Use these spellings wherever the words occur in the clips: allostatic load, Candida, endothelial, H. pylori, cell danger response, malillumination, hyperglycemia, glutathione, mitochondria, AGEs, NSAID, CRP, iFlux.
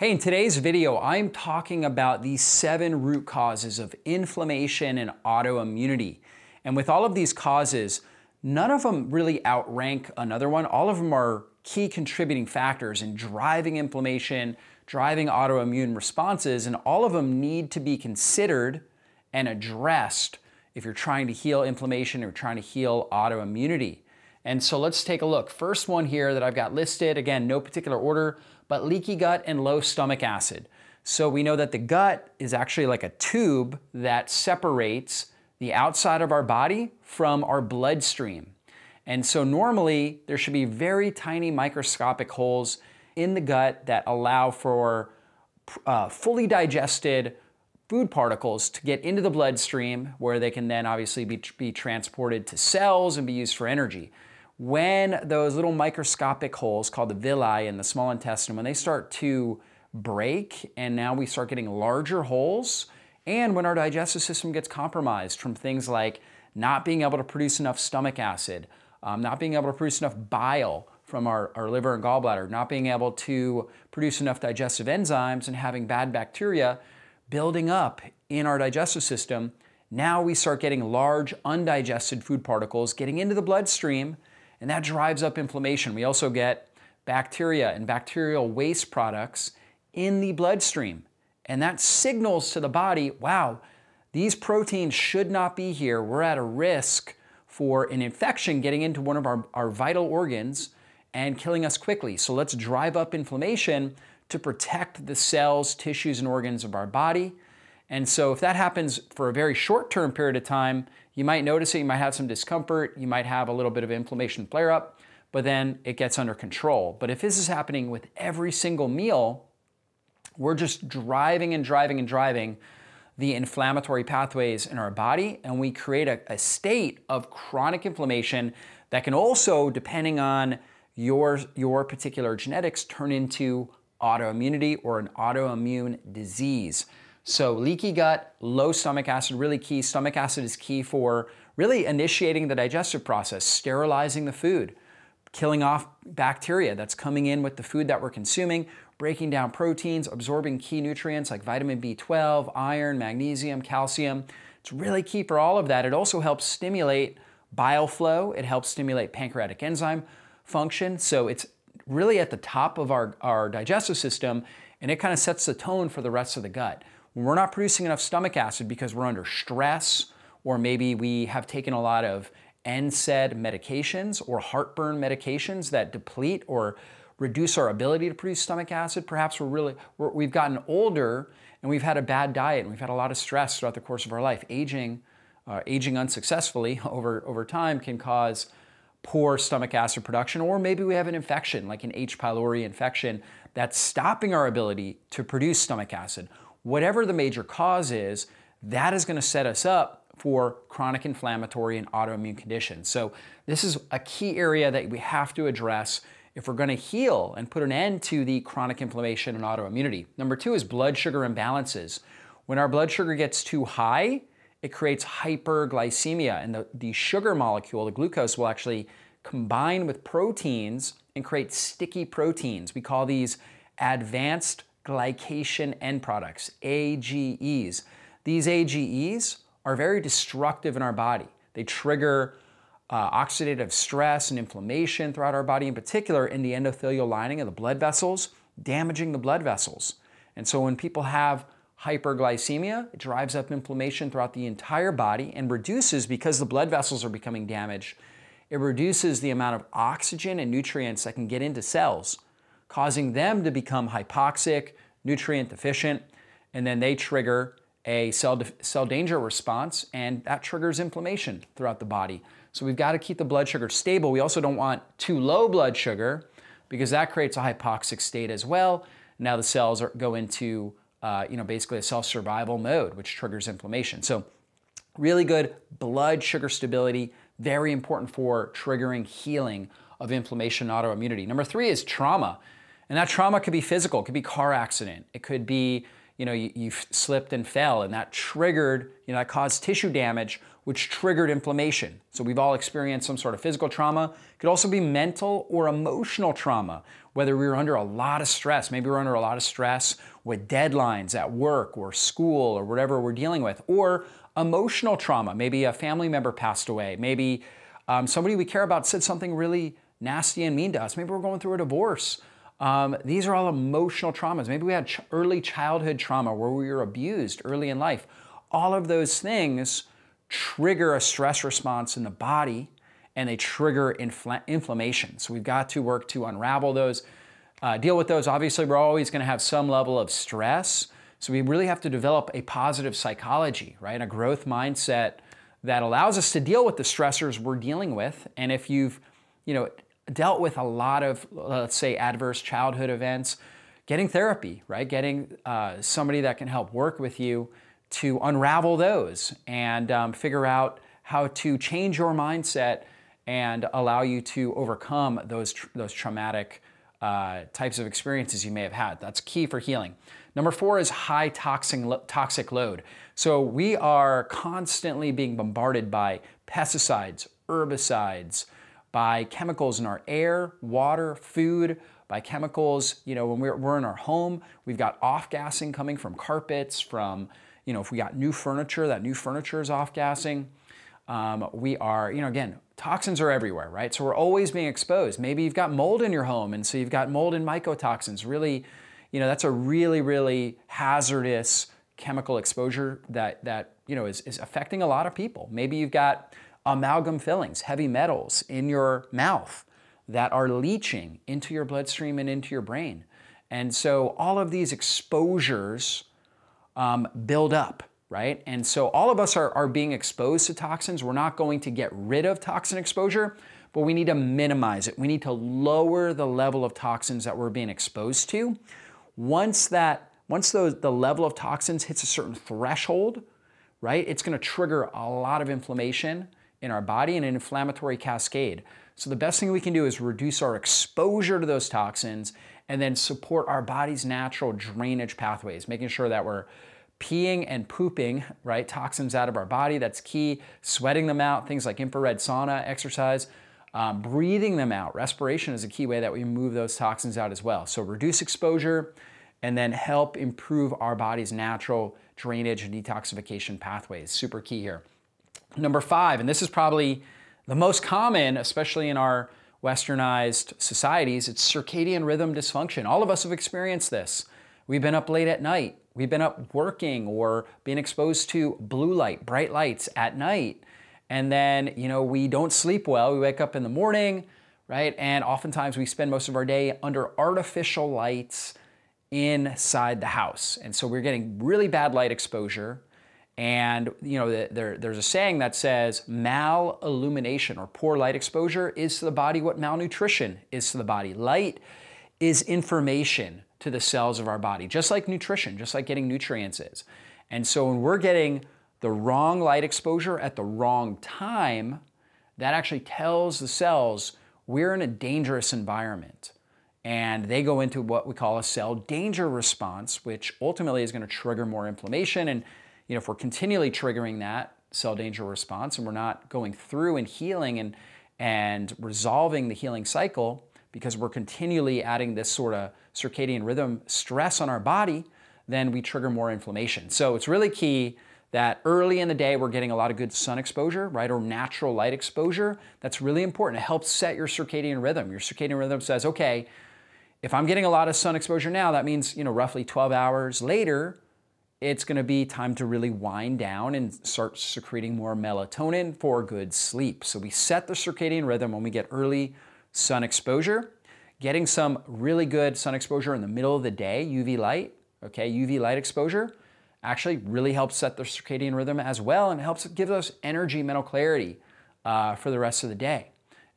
Hey, in today's video, I'm talking about the 7 root causes of inflammation and autoimmunity. And with all of these causes, none of them really outrank another one. All of them are key contributing factors in driving inflammation, driving autoimmune responses, and all of them need to be considered and addressed if you're trying to heal inflammation or trying to heal autoimmunity. And so let's take a look. First one here that I've got listed, again, no particular order, but leaky gut and low stomach acid. So we know that the gut is actually like a tube that separates the outside of our body from our bloodstream. And so normally there should be very tiny microscopic holes in the gut that allow for fully digested food particles to get into the bloodstream, where they can then obviously be transported to cells and be used for energy. When those little microscopic holes called the villi in the small intestine, when they start to break, and now we start getting larger holes, and when our digestive system gets compromised from things like not being able to produce enough stomach acid, not being able to produce enough bile from our liver and gallbladder, not being able to produce enough digestive enzymes, and having bad bacteria building up in our digestive system, now we start getting large undigested food particles getting into the bloodstream, and that drives up inflammation. We also get bacteria and bacterial waste products in the bloodstream. And that signals to the body, wow, these proteins should not be here. We're at a risk for an infection getting into one of our vital organs and killing us quickly. So let's drive up inflammation to protect the cells, tissues, and organs of our body. And so if that happens for a very short-term period of time, you might notice it, you might have some discomfort, you might have a little bit of inflammation flare-up, but then it gets under control. But if this is happening with every single meal, we're just driving the inflammatory pathways in our body, and we create a state of chronic inflammation that can also, depending on your particular genetics, turn into autoimmunity or an autoimmune disease. So leaky gut, low stomach acid, really key. Stomach acid is key for really initiating the digestive process, sterilizing the food, killing off bacteria that's coming in with the food that we're consuming, breaking down proteins, absorbing key nutrients like vitamin B12, iron, magnesium, calcium. It's really key for all of that. It also helps stimulate bile flow. It helps stimulate pancreatic enzyme function. So it's really at the top of our digestive system, and it kind of sets the tone for the rest of the gut. When we're not producing enough stomach acid because we're under stress, or maybe we have taken a lot of NSAID medications or heartburn medications that deplete or reduce our ability to produce stomach acid, perhaps we've gotten older and we've had a bad diet and we've had a lot of stress throughout the course of our life. Aging unsuccessfully over time can cause poor stomach acid production, or maybe we have an infection like an H. pylori infection that's stopping our ability to produce stomach acid. Whatever the major cause is, that is going to set us up for chronic inflammatory and autoimmune conditions. So this is a key area that we have to address if we're going to heal and put an end to the chronic inflammation and autoimmunity. Number 2 is blood sugar imbalances. When our blood sugar gets too high, it creates hyperglycemia, and the sugar molecule, the glucose, will actually combine with proteins and create sticky proteins. We call these advanced glycation end products, AGEs. These AGEs are very destructive in our body. They trigger oxidative stress and inflammation throughout our body, in particular in the endothelial lining of the blood vessels, damaging the blood vessels. And so when people have hyperglycemia, it drives up inflammation throughout the entire body and reduces, because the blood vessels are becoming damaged, it reduces the amount of oxygen and nutrients that can get into cells, causing them to become hypoxic, nutrient deficient, and then they trigger a cell danger response, and that triggers inflammation throughout the body. So we've got to keep the blood sugar stable. We also don't want too low blood sugar, because that creates a hypoxic state as well. Now the cells go into basically a cell survival mode, which triggers inflammation. So really good blood sugar stability, very important for triggering healing of inflammation and autoimmunity. Number 3 is trauma. And that trauma could be physical, it could be car accident, it could be, you slipped and fell, and that triggered, that caused tissue damage, which triggered inflammation. So we've all experienced some sort of physical trauma. It could also be mental or emotional trauma, whether we were under a lot of stress. Maybe we're under a lot of stress with deadlines at work or school or whatever we're dealing with, or emotional trauma. Maybe a family member passed away. Maybe somebody we care about said something really nasty and mean to us. Maybe we're going through a divorce. These are all emotional traumas. Maybe we had early childhood trauma where we were abused early in life. All of those things trigger a stress response in the body, and they trigger inflammation. So we've got to work to unravel those, deal with those. Obviously, we're always going to have some level of stress. So we really have to develop a positive psychology, right? A growth mindset that allows us to deal with the stressors we're dealing with. And if you've, dealt with a lot of, let's say, adverse childhood events, getting therapy, right? Getting somebody that can help work with you to unravel those and figure out how to change your mindset and allow you to overcome those traumatic types of experiences you may have had. That's key for healing. Number four is high toxic load. So we are constantly being bombarded by pesticides, herbicides, by chemicals in our air, water, food, by chemicals. When we're in our home, we've got off-gassing coming from carpets, from if we got new furniture, that new furniture is off-gassing. We are, again, toxins are everywhere, right? So we're always being exposed. Maybe you've got mold in your home, and so you've got mold and mycotoxins. Really, that's a really, really hazardous chemical exposure that is affecting a lot of people. Maybe you've got amalgam fillings, heavy metals in your mouth that are leaching into your bloodstream and into your brain. And so all of these exposures build up, right? And so all of us are being exposed to toxins. We're not going to get rid of toxin exposure, but we need to minimize it. We need to lower the level of toxins that we're being exposed to. Once the level of toxins hits a certain threshold, right, it's going to trigger a lot of inflammation in our body and an inflammatory cascade. So the best thing we can do is reduce our exposure to those toxins and then support our body's natural drainage pathways, making sure that we're peeing and pooping, right, toxins out of our body. That's key. Sweating them out, things like infrared sauna, exercise, breathing them out. Respiration is a key way that we move those toxins out as well. So reduce exposure and then help improve our body's natural drainage and detoxification pathways. Super key here. Number five, and this is probably the most common, especially in our westernized societies, it's circadian rhythm dysfunction. All of us have experienced this. We've been up late at night. We've been up working or been exposed to blue light, bright lights at night. And then, we don't sleep well. We wake up in the morning, right? And oftentimes we spend most of our day under artificial lights inside the house. And so we're getting really bad light exposure. And there's a saying that says malillumination, or poor light exposure, is to the body what malnutrition is to the body. Light is information to the cells of our body, just like nutrition, just like getting nutrients is. And so when we're getting the wrong light exposure at the wrong time, that actually tells the cells we're in a dangerous environment. And they go into what we call a cell danger response, which ultimately is going to trigger more inflammation. And if we're continually triggering that cell danger response and we're not going through and healing and resolving the healing cycle, because we're continually adding this sort of circadian rhythm stress on our body, then we trigger more inflammation. So it's really key that early in the day we're getting a lot of good sun exposure, right, or natural light exposure. That's really important. It helps set your circadian rhythm. Your circadian rhythm says, okay, if I'm getting a lot of sun exposure now, that means roughly 12 hours later, it's going to be time to really wind down and start secreting more melatonin for good sleep. So we set the circadian rhythm when we get early sun exposure. Getting some really good sun exposure in the middle of the day, UV light, okay, UV light exposure, actually really helps set the circadian rhythm as well, and helps give us energy, mental clarity for the rest of the day.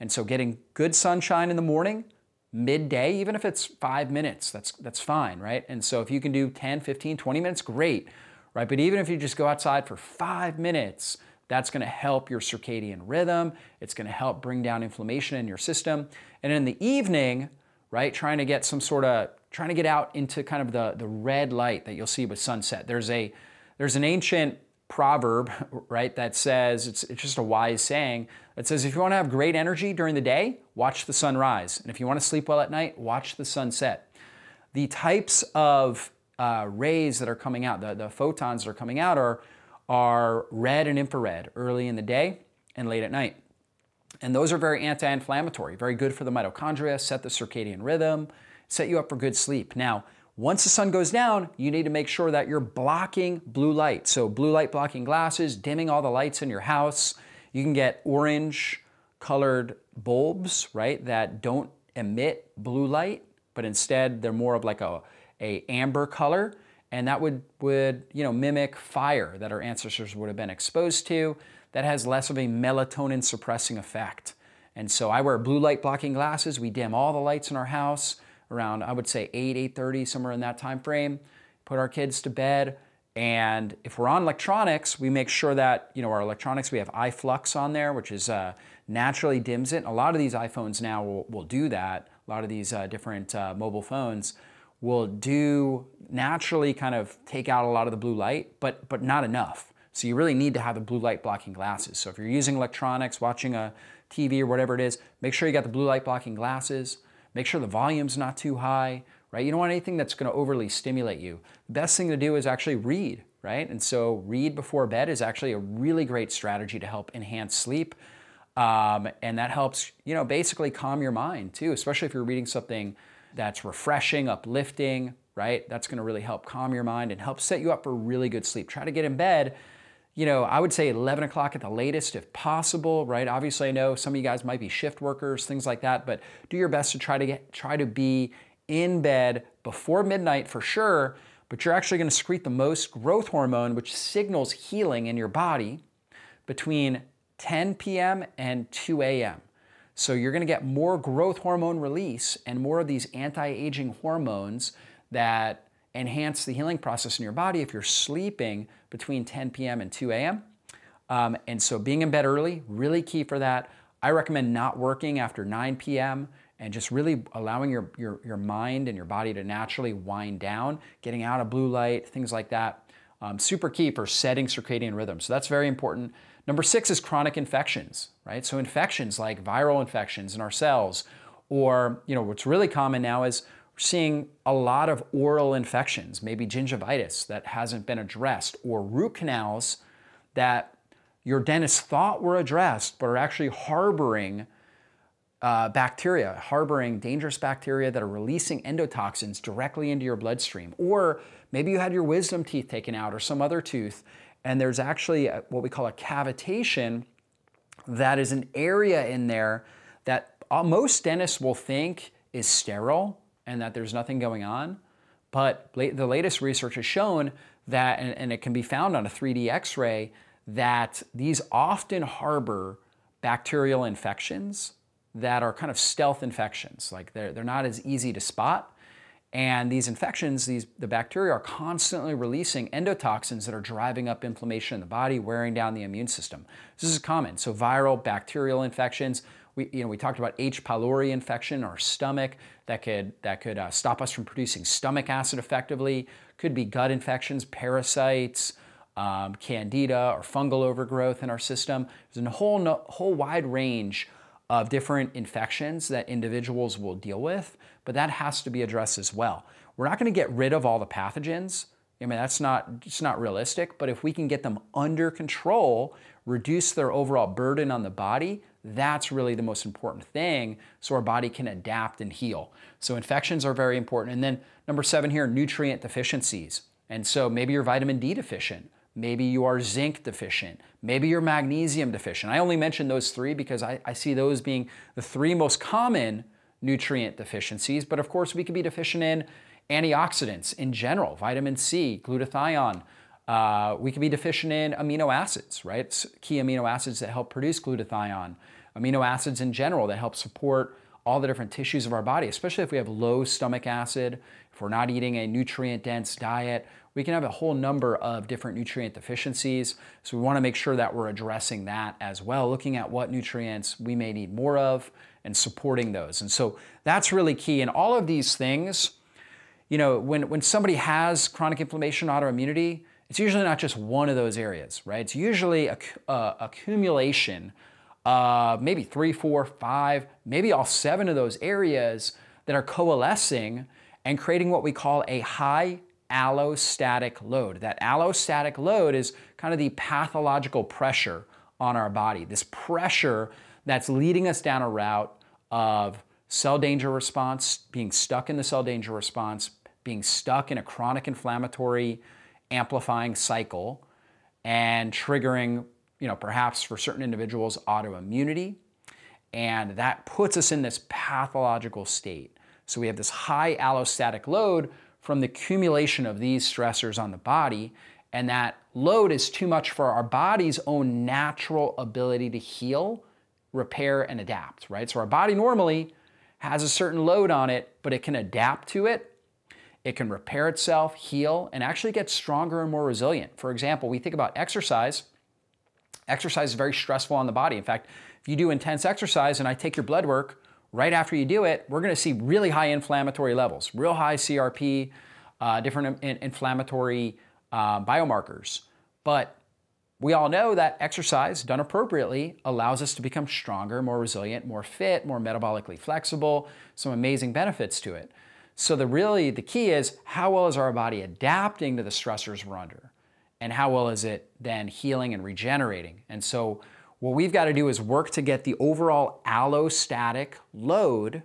And so getting good sunshine in the morning, midday, even if it's 5 minutes, that's fine, right? And so if you can do 10, 15, 20 minutes, great, right? But even if you just go outside for 5 minutes, that's going to help your circadian rhythm. It's going to help bring down inflammation in your system. And in the evening, right, trying to get out into kind of the red light that you'll see with sunset. There's an ancient proverb, right, that says, it's just a wise saying, that says if you want to have great energy during the day, watch the sun rise. And if you want to sleep well at night, watch the sunset. The types of rays that are coming out, the photons that are coming out are red and infrared, early in the day and late at night. And those are very anti-inflammatory, very good for the mitochondria, set the circadian rhythm, set you up for good sleep. Now, once the sun goes down, you need to make sure that you're blocking blue light. So blue light blocking glasses, dimming all the lights in your house. You can get orange colored bulbs, right, that don't emit blue light, but instead they're more of like a amber color, and that would mimic fire that our ancestors would have been exposed to. That has less of a melatonin suppressing effect. And so I wear blue light blocking glasses. We dim all the lights in our house around, I would say 8, 8:30, somewhere in that time frame, put our kids to bed. And if we're on electronics, we make sure that, our electronics, we have iFlux on there, which is naturally dims it. And a lot of these iPhones now will do that. A lot of these different mobile phones will do naturally kind of take out a lot of the blue light, but not enough. So you really need to have the blue light blocking glasses. So if you're using electronics, watching a TV or whatever it is, make sure you got the blue light blocking glasses. Make sure the volume's not too high, right? You don't want anything that's gonna overly stimulate you. The best thing to do is actually read, right? And so read before bed is actually a really great strategy to help enhance sleep. And that helps, basically calm your mind too, especially if you're reading something that's refreshing, uplifting, right? That's gonna really help calm your mind and help set you up for really good sleep. Try to get in bed, I would say 11 o'clock at the latest if possible, right? Obviously, I know some of you guys might be shift workers, things like that, but do your best to try to be in bed before midnight for sure, but you're actually gonna secrete the most growth hormone, which signals healing in your body, between 10 p.m. and 2 a.m. So you're gonna get more growth hormone release and more of these anti-aging hormones that enhance the healing process in your body if you're sleeping between 10 p.m. and 2 a.m. And so being in bed early, really key for that. I recommend not working after 9 p.m. and just really allowing your mind and your body to naturally wind down, getting out of blue light, things like that. Super key for setting circadian rhythm. So that's very important. Number 6 is chronic infections, right? So infections like viral infections in our cells, or what's really common now is seeing a lot of oral infections, maybe gingivitis that hasn't been addressed, or root canals that your dentist thought were addressed but are actually harboring bacteria, harboring dangerous bacteria that are releasing endotoxins directly into your bloodstream. Or maybe you had your wisdom teeth taken out or some other tooth, and there's actually what we call a cavitation that is an area in there that most dentists will think is sterile and that there's nothing going on. But the latest research has shown that, and it can be found on a 3D x-ray, that these often harbor bacterial infections that are kind of stealth infections. Like they're not as easy to spot. And these infections, the bacteria are constantly releasing endotoxins that are driving up inflammation in the body, wearing down the immune system. This is common. So viral, bacterial infections. We talked about H. pylori infection in our stomach that could stop us from producing stomach acid effectively. Could be gut infections, parasites, candida or fungal overgrowth in our system. There's a whole wide range of different infections that individuals will deal with, but that has to be addressed as well. We're not going to get rid of all the pathogens. I mean, it's not realistic, but if we can get them under control, reduce their overall burden on the body, that's really the most important thing, so our body can adapt and heal. So infections are very important. And then number 7 here, nutrient deficiencies. And so maybe you're vitamin D deficient, maybe you are zinc deficient, maybe you're magnesium deficient. I only mentioned those 3 because I see those being the 3 most common nutrient deficiencies, but of course we could be deficient in antioxidants in general, vitamin C, glutathione. We could be deficient in amino acids, right? Key amino acids that help produce glutathione, amino acids in general that help support all the different tissues of our body, especially if we have low stomach acid, if we're not eating a nutrient-dense diet, we can have a whole number of different nutrient deficiencies. So we want to make sure that we're addressing that as well, looking at what nutrients we may need more of and supporting those. And so that's really key. And all of these things, when somebody has chronic inflammation, autoimmunity, it's usually not just one of those areas, right? It's usually accumulation, maybe 3, 4, 5, maybe all 7 of those areas that are coalescing and creating what we call a high allostatic load. That allostatic load is kind of the pathological pressure on our body, this pressure that's leading us down a route of cell danger response, being stuck in the cell danger response, being stuck in a chronic inflammatory amplifying cycle, and triggering, you know, perhaps for certain individuals, autoimmunity. And that puts us in this pathological state. So we have this high allostatic load from the accumulation of these stressors on the body, and that load is too much for our body's own natural ability to heal, repair, and adapt, right? So our body normally has a certain load on it, but it can adapt to it. It can repair itself, heal, and actually get stronger and more resilient. For example, we think about exercise. Exercise is very stressful on the body. In fact, if you do intense exercise and I take your blood work right after you do it, we're gonna see really high inflammatory levels, real high CRP, different inflammatory biomarkers. But we all know that exercise done appropriately allows us to become stronger, more resilient, more fit, more metabolically flexible, some amazing benefits to it. So really the key is, how well is our body adapting to the stressors we're under? And how well is it then healing and regenerating? And so what we've got to do is work to get the overall allostatic load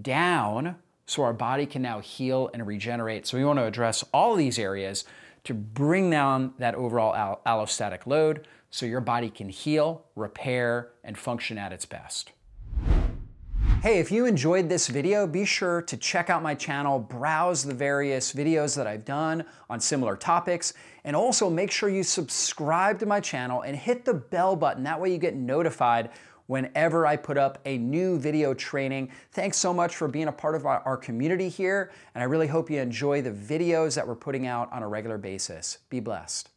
down so our body can now heal and regenerate. So we want to address all these areas to bring down that overall allostatic load so your body can heal, repair, and function at its best. Hey, if you enjoyed this video, be sure to check out my channel, browse the various videos that I've done on similar topics, and also make sure you subscribe to my channel and hit the bell button. That way you get notified whenever I put up a new video training. Thanks so much for being a part of our community here, and I really hope you enjoy the videos that we're putting out on a regular basis. Be blessed.